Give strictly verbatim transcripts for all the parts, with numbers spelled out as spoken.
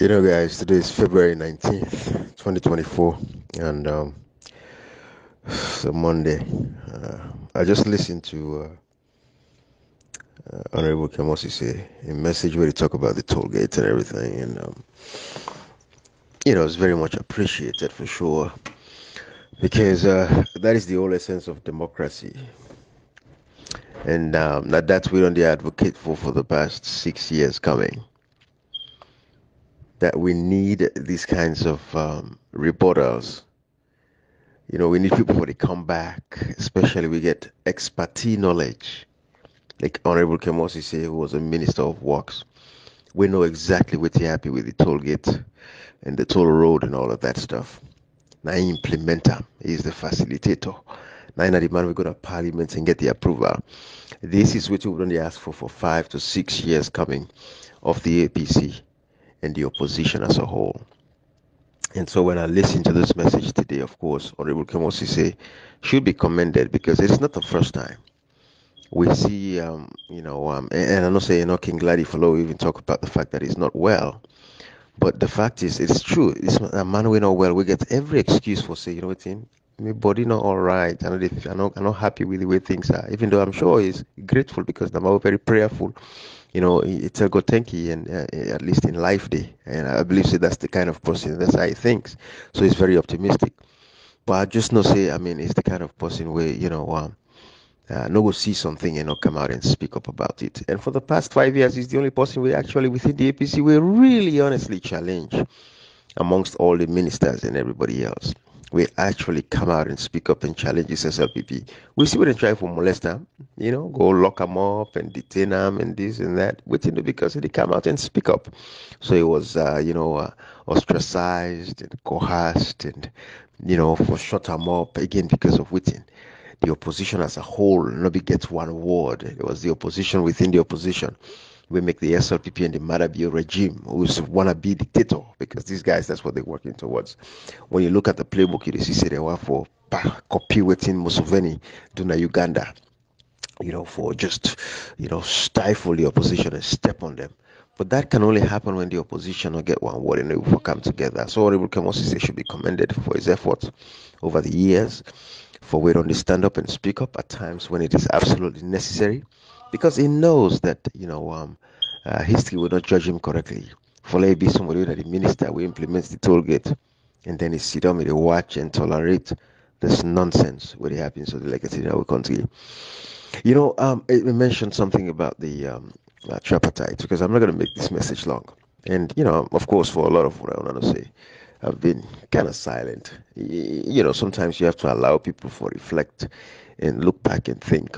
You know, guys, today is February nineteenth, twenty twenty-four, and um, it's a Monday. Uh, I just listened to uh, uh, Honorable Kemosi say a message where they talk about the toll gates and everything, and, um, you know, it's very much appreciated for sure, because uh, that is the whole essence of democracy. And um, that that's we only advocate for for the past six years coming. That we need these kinds of um, rebuttals. You know, we need people to come back, especially we get expertise knowledge. Like Honorable Kemosi say, who was a minister of works, we know exactly what he's happy with the toll gate and the toll road and all of that stuff. Now he implement them. He's the facilitator. Now in the man we go to parliament and get the approval. This is what we've only asked for for five to six years coming of the A P C. And the opposition as a whole. And so when I listen to this message today, of course, Honorable Kemosi say should be commended, because it's not the first time we see, um, you know, um, and, and I'm not saying, you know, King Gladi Follow even talk about the fact that he's not well, but the fact is, it's true. It's a man we know well. We get every excuse for saying, you know what, him, my body not all right. I'm not, I'm not, I'm not happy with the way things are. Even though I'm sure he's grateful because I'm very prayerful. You know, it's a good thank you, and uh, at least in life day, and I believe so that's the kind of person, that's how he thinks. So he's very optimistic. But I just not say, I mean, it's the kind of person where, you know, um, uh, no go see something and not come out and speak up about it. And for the past five years, he's the only person we actually within the A P C we really honestly challenge amongst all the ministers and everybody else. We actually come out and speak up and challenge this S L P P. We see what they try for molest them, you know, go lock them up and detain them and this and that, within because they come out and speak up. So it was, uh, you know, uh, ostracized and coerced and, you know, for shut them up again because of within. The opposition as a whole, nobody gets one word. It was the opposition within the opposition. We make the S L P P and the Maada Bio regime who's wanna be dictator, because these guys, that's what they're working towards. When you look at the playbook, you see they were for copy within Museveni, Duna Uganda, you know, for just, you know, stifle the opposition and step on them. But that can only happen when the opposition will get one word and they will come together. So Honorable Kemosi say should be commended for his efforts over the years, for we only stand up and speak up at times when it is absolutely necessary. Because he knows that, you know, um, uh, history will not judge him correctly. For let it be somebody that the minister who implements the toll gate, and then he sit down and watch and tolerate this nonsense what happens to the legacy that will continue. You know, um, it mentioned something about the um, uh, tripartite, because I'm not going to make this message long. And, you know, of course, for a lot of what I want to say, I've been kind of silent. You know, sometimes you have to allow people to reflect and look back and think.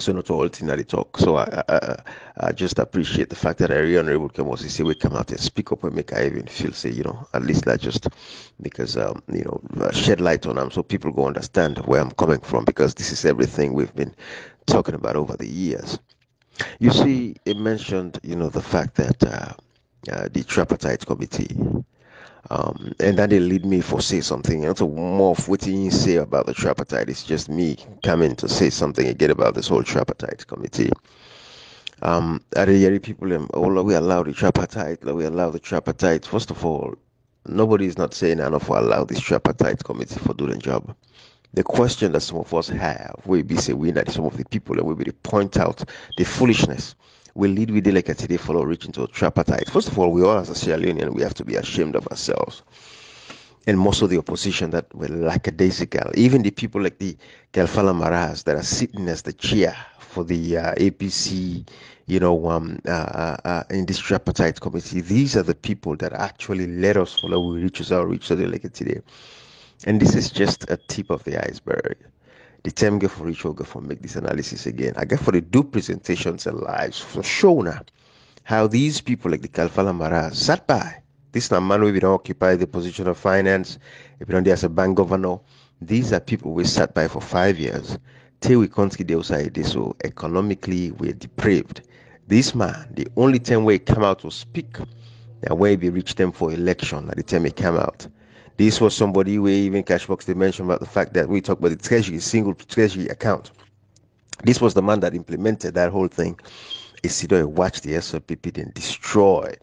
So not all thing that they talk. So I, I, I just appreciate the fact that I really Honorable Kemosi say we come out and speak up and make I even feel say, you know, at least that just because, um, you know, shed light on them so people go understand where I'm coming from, because this is everything we've been talking about over the years. You see, it mentioned, you know, the fact that uh, uh, the tripartite committee, Um, and that they lead me for say something. You know, to more of what you say about the tripartite. It's just me coming to say something again about this whole tripartite committee. Um, are the people, oh, we allow the tripartite, we allow the tripartite. First of all, nobody is not saying enough for allow this tripartite committee for doing the job. The question that some of us have, we be say we that some of the people, and we be point out the foolishness. We lead with delicate today, follow reaching to a tripartite. First of all, we all as a Sierra Leonean, we have to be ashamed of ourselves. And most of the opposition that were lackadaisical, even the people like the Kelfala Marahs that are sitting as the chair for the uh, A P C, you know, um, uh, uh, uh, in this tripartite committee, these are the people that actually let us follow. We reach our reach to delicate today. And this is just a tip of the iceberg. The time get for ritual, get for make this analysis again. I get for the do presentations and lives for show now how these people like the Kelfala Marah sat by. This is man who didn't occupy the position of finance, if you don't there as a bank governor. These are people we sat by for five years till we can't get the outside. So economically we're depraved. This man, the only time where he come out to speak, and where he reached them for election at the time he came out. This was somebody where even Cashbox they mentioned about the fact that we talk about the treasury, single treasury account. This was the man that implemented that whole thing Isidoye watched the S L P P then destroy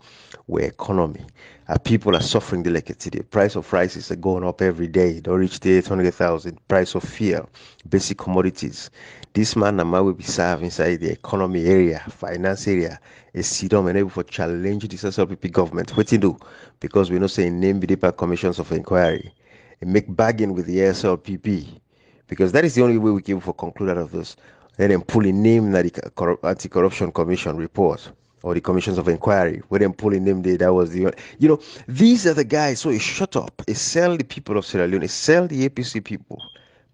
where economy. Our people are suffering delicately. The price of rice is going up every day. Don't reach the eight hundred thousand. Price of fuel, basic commodities. This man and man will be served inside the economy area, finance area. Isidom and able for challenge this S L P P government. What do you do? Because we not say name the deeper commissions of inquiry. And make bargain with the S L P P. Because that is the only way we can for conclude out of this. And then pull a name that the Anti-Corruption Commission report. Or the commissions of inquiry, where them pulling them there, that was the, you know, these are the guys. So it shut up, it sell the people of Sierra Leone, it sell the A P C people.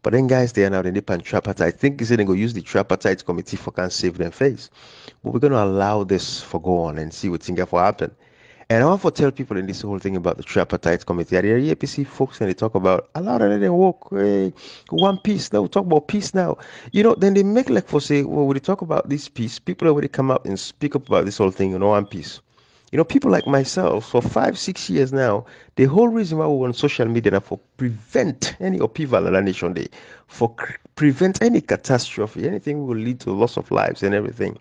But then guys, they are now the nip and tripartite. I think they said they go use the tripartite committee for can save them face. But we're going to allow this for go on and see what thing for happen. And I want to tell people in this whole thing about the tripartite committee. Are the A P C folks and they talk about allow them to walk hey, one piece. Now we talk about peace now. You know, then they make like for say, well, when they talk about this peace, people already come up and speak up about this whole thing, you know, one piece. You know, people like myself for five, six years now, the whole reason why we're on social media now for prevent any upheaval of the nation day, for prevent any catastrophe, anything will lead to loss of lives and everything.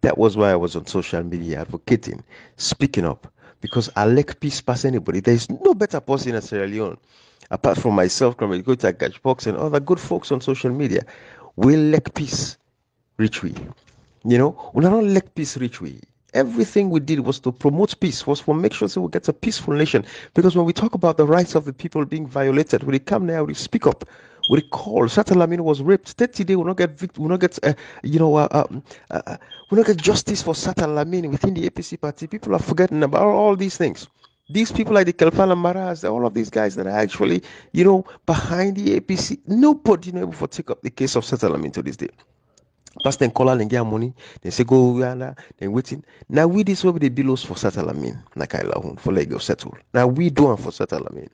That was why I was on social media advocating, speaking up. Because I like peace past anybody. There is no better person in Sierra Leone, apart from myself, Comrade Koita, Gachbox, and other good folks on social media. We like peace, rich we. You know, we don't like peace, rich we. Everything we did was to promote peace, was for make sure so we get a peaceful nation. Because when we talk about the rights of the people being violated, when they come there, we speak up. We recall Satta Lamin was raped. thirty days will not get vict- will not get uh, you know uh, um, uh, will not get justice for Satta Lamin within the A P C party. People are forgetting about all these things. These people like the Kelfala Marah, all of these guys that are actually you know behind the A P C. Nobody able to take up the case of Satta Lamin to this day. First then call and get money, then say go Uganda, then waiting. Now we this will be the billows for Satta Lamin, like I love for Lagos settle. Now we do for Satta Lamin.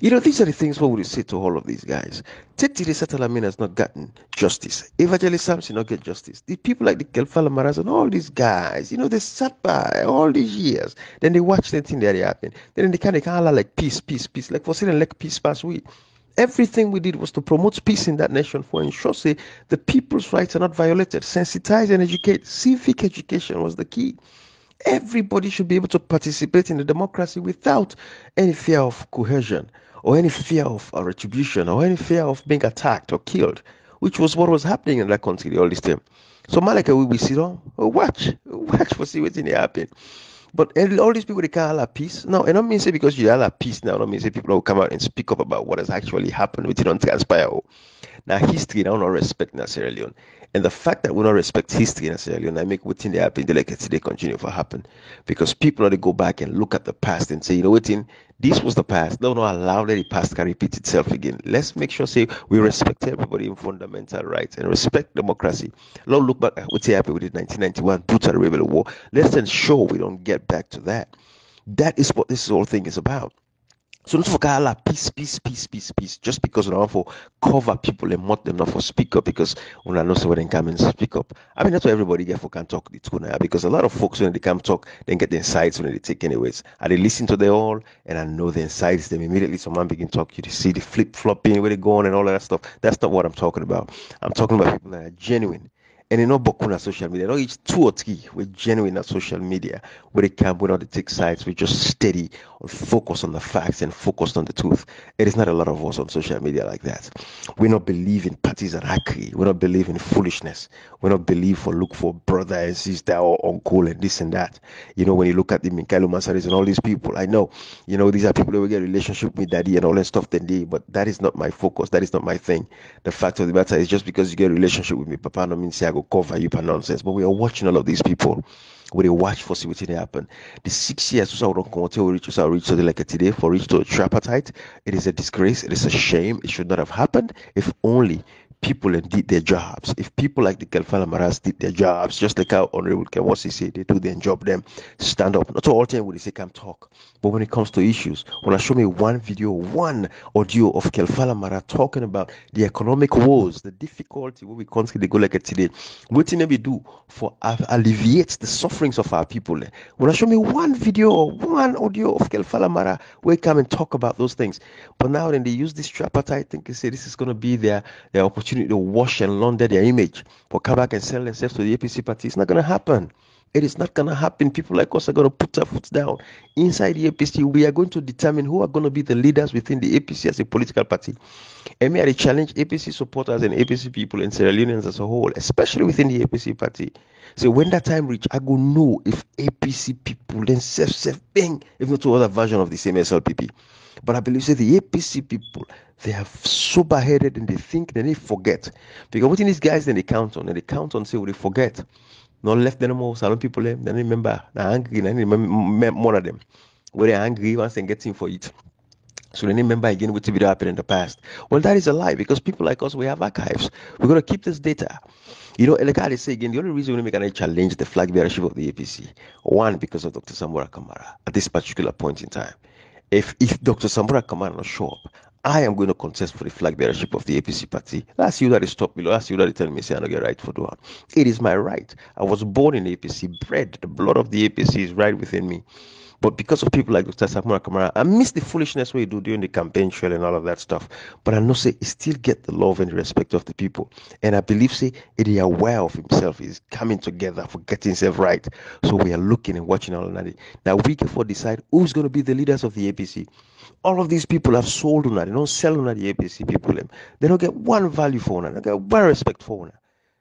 You know, these are the things what would you say to all of these guys? Tete the Satta Lamin has not gotten justice. Evangelist Samson not get justice. The people like the Kelfala Marah and all these guys, you know, they sat by all these years. Then they watch the thing that happened. Then they kind of holler like peace, peace, peace. Like for saying like peace pass we. Everything we did was to promote peace in that nation for ensure say the people's rights are not violated. Sensitize and educate. Civic education was the key. Everybody should be able to participate in the democracy without any fear of coercion or any fear of retribution or any fear of being attacked or killed, which was what was happening in that country all this time. So Malika will be sit on, watch, watch for see what's in happen. But all these people, they can't allow peace. No, and I don't mean say because you allow peace now, I don't mean say people will come out and speak up about what has actually happened, which don't transpire. Now, history, now, not respect in Sierra Leone. And the fact that we don't respect history in Sierra Leone, I make what thing they happen, they like it, they continue to happen. Because people now, they go back and look at the past and say, you know what, this was the past. No, no, allow that the past can repeat itself again. Let's make sure, say, we respect everybody in fundamental rights and respect democracy. Don't look back at what happened with the nineteen ninety-one brutal rebel war. Let's ensure we don't get back to that. That is what this whole thing is about. So not for Allah, peace, peace, peace, peace, peace. Just because we don't for cover people and mock them, not for speak up because we don't know so they come and speak up. I mean that's why everybody get for can talk the tuna because a lot of folks when they come talk, then get the insights when they take anyways. And they listen to them all and I know the insights. Then immediately someone begin talk you. They see the flip flopping where they go on and all that stuff. That's not what I'm talking about. I'm talking about people that are genuine. And they know Bokuna social media. They know each two or three. We're genuine on social media. Where they can, we don't take sides. We're just steady on focus on the facts and focused on the truth. It is not a lot of us on social media like that. We don't believe in parties and hackery. We don't believe in foolishness. We don't believe for look for brother and sister or uncle and this and that. You know, when you look at the Minkailu Mansaris and all these people, I know, you know, these are people that will get a relationship with daddy and all that stuff then they, but that is not my focus. That is not my thing. The fact of the matter is just because you get a relationship with me, Papa no means I go cover you for nonsense. But we are watching all of these people. We watch for see what happen. The six years we don't come to reach so reach today like today for reach to tripartite. It is a disgrace. It is a shame. It should not have happened. If only people did their jobs. If people like the Kelfala Marah did their jobs, just like how Honorable Kemosi said, they do their job. Them stand up. Not all time will they say come talk. But when it comes to issues, when I show me one video, one audio of Kelfala Marah talking about the economic woes, the difficulty where we constantly go like today, what can we do for alleviate the suffering of our people? When I show me one video or one audio of Kelfala Marah, we come and talk about those things. But now then they use this tripartite, I think they say this is going to be their, their opportunity opportunity to wash and launder their image for come back and sell themselves to the A P C party. It's not going to happen. It is not going to happen. People like us are going to put our foot down. Inside the A P C, we are going to determine who are going to be the leaders within the A P C as a political party. And may I challenge A P C supporters and A P C people and Sierra Leoneans as a whole, especially within the A P C party. So when that time reach, I go know if A P C people then self self bang, if not to other version of the same S L P P. But I believe say the A P C people, they are sober-headed and they think and they forget. Because what in these guys then they count on, and they count on say well, they forget. Not left anymore, salon people, they don't remember. They're angry, they remember more of them. When they're angry, once they get in for it. So they remember again what happened in the past. Well, that is a lie, because people like us, we have archives. We're going to keep this data. You know, like I say again, the only reason we make an challenge the flag bearership of the A P C, one, because of Doctor Samura Kamara at this particular point in time. If if Doctor Samura Kamara not show up, I am going to contest for the flag bearership of the A P C party. That's you that is stop me. That's you that is telling me, say, I don't get right for the one. It is my right. I was born in A P C, bred. The blood of the A P C is right within me. But because of people like Doctor Samura Kamara, I miss the foolishness we do during the campaign trail and all of that stuff. But I know, say, he still get the love and the respect of the people. And I believe, say, he is aware of himself. He's coming together for getting himself right. So we are looking and watching all of that. Now, we can for decide who's going to be the leaders of the A P C. All of these people have sold on that. They don't sell on that, the A P C people. They don't get one value for one. They don't get one respect for one.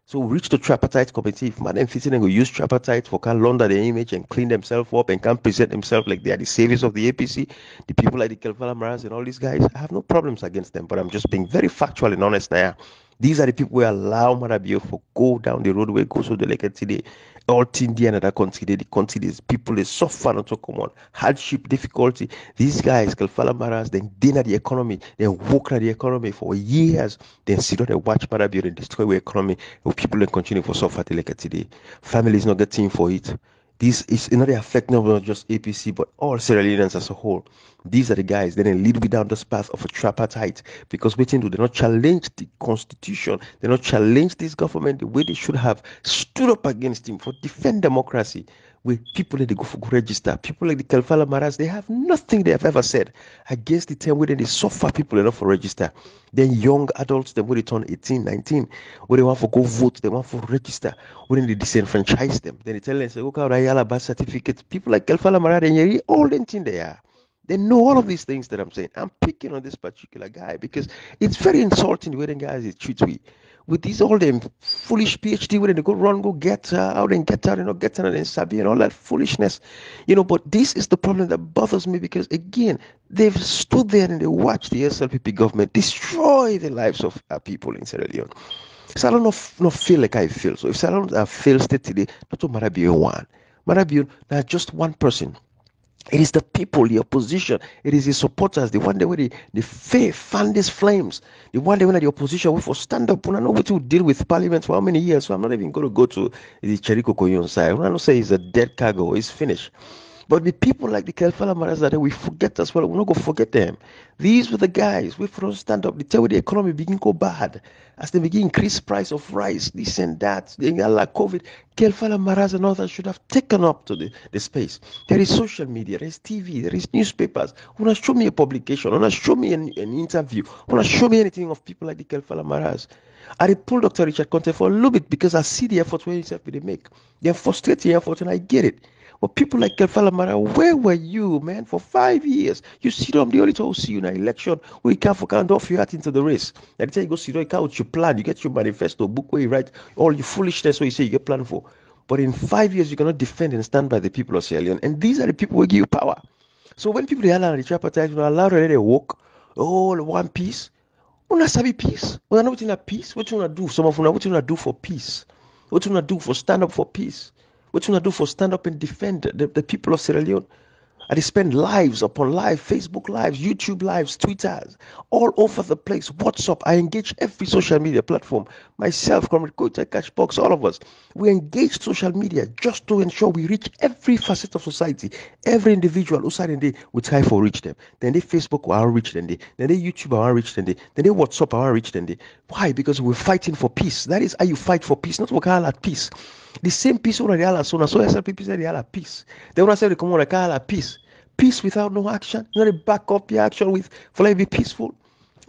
So reach the tripartite committee. If Madam Fitting will use tripartite for can launder their image and clean themselves up and can present themselves like they are the saviors of the A P C, the people like the Kelfala Marahs and all these guys, I have no problems against them, but I'm just being very factual and honest now. These are the people who allow Maada Bio for go down the roadway, go so the like today, all Tindia and other country, the country, these people they suffer not to come on hardship, difficulty. These guys, Kelfala Marahs, then dinner the economy, then work at the economy for years, then sit down and watch Maada Bio and destroy the economy. People that continue for suffer till like today. Families not getting for it. This is not affecting not just A P C but all Sierra Leoneans as a whole. These are the guys that lead me down this path of a tripartite, because we think they not challenge the constitution, they not challenge this government the way they should have stood up against him for defend democracy. With people that they go for register, people like the Kelfala Marahs, they have nothing they have ever said against the term where they suffer people enough for register. Then young adults, then when they turn eighteen, nineteen, where they want for go vote, they want for register, when they disenfranchise them, then they tell them say, okay, birth certificate. People like Kelfala Marah, they all them thing they are. They know all of these things that I'm saying. I'm picking on this particular guy because it's very insulting the way the guys they treat we. With these all them foolish PhD where they go run, go get uh, out and get out and not get out and Sabi and all that foolishness. You know, but this is the problem that bothers me because again, they've stood there and they watched the S L P P government destroy the lives of our people in Sierra Leone. So I don't know, not feel like I feel. So if Sierra Leone fails today, not to Maada Bio one. Maada Bio, not just one person. It is the people, the opposition, it is the supporters, the one day where they, they fail, fan these flames, the one day when the opposition will for stand up. I don't know what to deal with parliament for how many years, so I'm not even going to go to the Cheriko Koyon side. I don't say it's a dead cargo, it's finished. But the people like the Kelfala Marahs that we forget as well, we're not going to forget them. These were the guys, we for us stand up, they tell you the economy begin go bad. As they begin increase price of rice, this and that, they like COVID, Kelfala Marahs and others should have taken up to the, the space. There is social media, there is T V, there is newspapers. Wanna show me a publication, wanna show me an, an interview, wanna show me anything of people like the Kelfala Marahs. I pull Doctor Richard Conte for a little bit because I see the effort where himself they make. They're frustrating effort and I get it. But people like Kelfala Marah, where were you, man, for five years? You sit down, the only time we see you in an election where you can't for count off your heart into the race. And tell you go sit down, you count your plan, you get your manifesto, book where you write all your foolishness where you say you get plan for. But in five years, you cannot defend and stand by the people of Sierra Leone. And these are the people who give you power. So when people they allow the tripartite, you know, allow them to walk, all one peace. We don't have peace. We don't know what you want peace. What you want to do? Some of you know what you want to do for peace. What you want to do for stand up for peace. What you want to do for stand up and defend the, the people of Sierra Leone? And they spend lives upon lives, Facebook lives, YouTube lives, Twitters, all over the place, WhatsApp. I engage every social media platform. Myself, Comrade Koita, Cashbox, all of us. We engage social media just to ensure we reach every facet of society, every individual who side and they will try for reach them. Then they Facebook will outreach them. They. Then they YouTube will outreach them. They. Then they WhatsApp will outreach them. They. Why? Because we're fighting for peace. That is how you fight for peace, not work hard at peace. The same peace over the Allah, so S L P P said they are peace. They want to say they come on like Allah peace. Peace without no action. You know, they back up your action with for like be peaceful.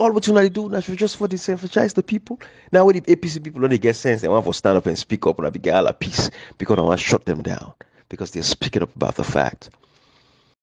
all what you want to do now, just for disenfranchise the people. Now when the A P C people, when they get sense, they want to stand up and speak up and I be get all a peace because I want to shut them down because they're speaking up about the fact.